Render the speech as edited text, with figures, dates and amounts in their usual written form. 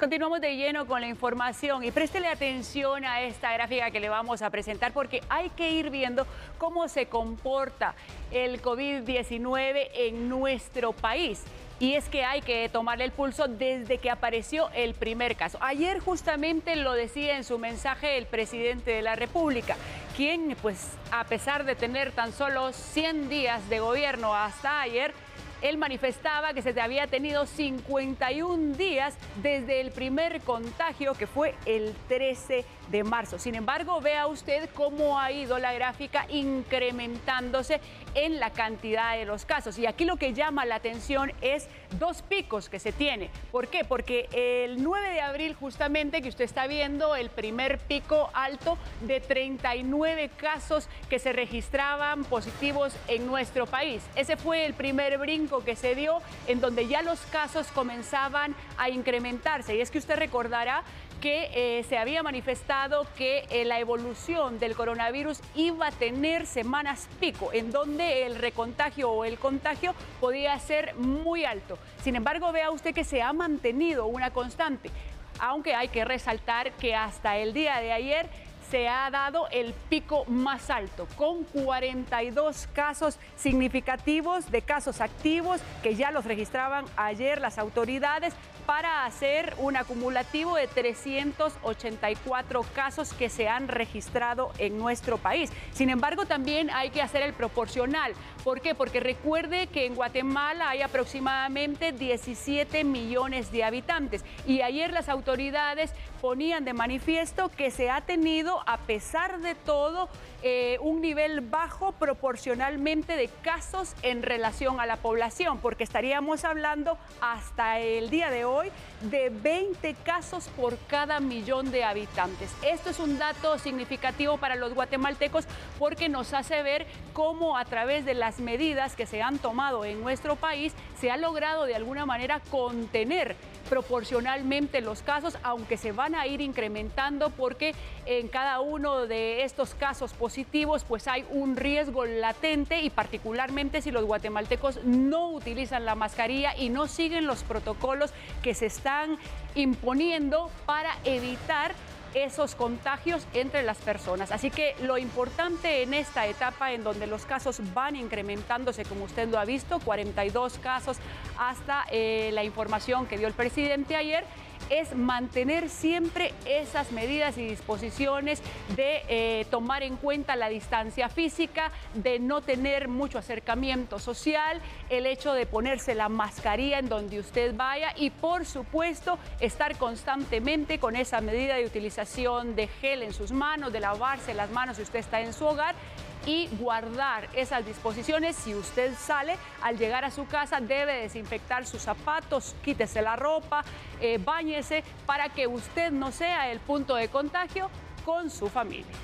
Continuamos de lleno con la información y préstele atención a esta gráfica que le vamos a presentar porque hay que ir viendo cómo se comporta el COVID-19 en nuestro país. Y es que hay que tomarle el pulso desde que apareció el primer caso. Ayer justamente lo decía en su mensaje el presidente de la República, quien pues a pesar de tener tan solo 100 días de gobierno hasta ayer, él manifestaba que se había tenido 51 días desde el primer contagio, que fue el 13 de marzo. Sin embargo, vea usted cómo ha ido la gráfica incrementándose en la cantidad de los casos. Y aquí lo que llama la atención es dos picos que se tiene. ¿Por qué? Porque el 9 de abril, justamente, que usted está viendo el primer pico alto de 39 casos que se registraban positivos en nuestro país. Ese fue el primer brinco que se dio, en donde ya los casos comenzaban a incrementarse. Y es que usted recordará que se había manifestado que la evolución del coronavirus iba a tener semanas pico, en donde el recontagio o el contagio podía ser muy alto. Sin embargo, vea usted que se ha mantenido una constante, aunque hay que resaltar que hasta el día de ayer se ha dado el pico más alto, con 42 casos significativos de casos activos que ya los registraban ayer las autoridades, para hacer un acumulativo de 384 casos que se han registrado en nuestro país. Sin embargo, también hay que hacer el proporcional. ¿Por qué? Porque recuerde que en Guatemala hay aproximadamente 17 millones de habitantes y ayer las autoridades ponían de manifiesto que se ha tenido, a pesar de todo, un nivel bajo proporcionalmente de casos en relación a la población, porque estaríamos hablando hasta el día de hoy de 20 casos por cada millón de habitantes. Esto es un dato significativo para los guatemaltecos porque nos hace ver cómo a través de las medidas que se han tomado en nuestro país se ha logrado de alguna manera contener proporcionalmente los casos, aunque se van a ir incrementando porque en cada uno de estos casos positivos pues hay un riesgo latente, y particularmente si los guatemaltecos no utilizan la mascarilla y no siguen los protocolos que se están imponiendo para evitar esos contagios entre las personas. Así que lo importante en esta etapa en donde los casos van incrementándose, como usted lo ha visto, 42 casos hasta la información que dio el presidente ayer, es mantener siempre esas medidas y disposiciones de tomar en cuenta la distancia física, de no tener mucho acercamiento social, el hecho de ponerse la mascarilla en donde usted vaya y, por supuesto, estar constantemente con esa medida de utilización de gel en sus manos, de lavarse las manos si usted está en su hogar, y guardar esas disposiciones. Si usted sale, al llegar a su casa debe desinfectar sus zapatos, quítese la ropa, báñese, para que usted no sea el punto de contagio con su familia.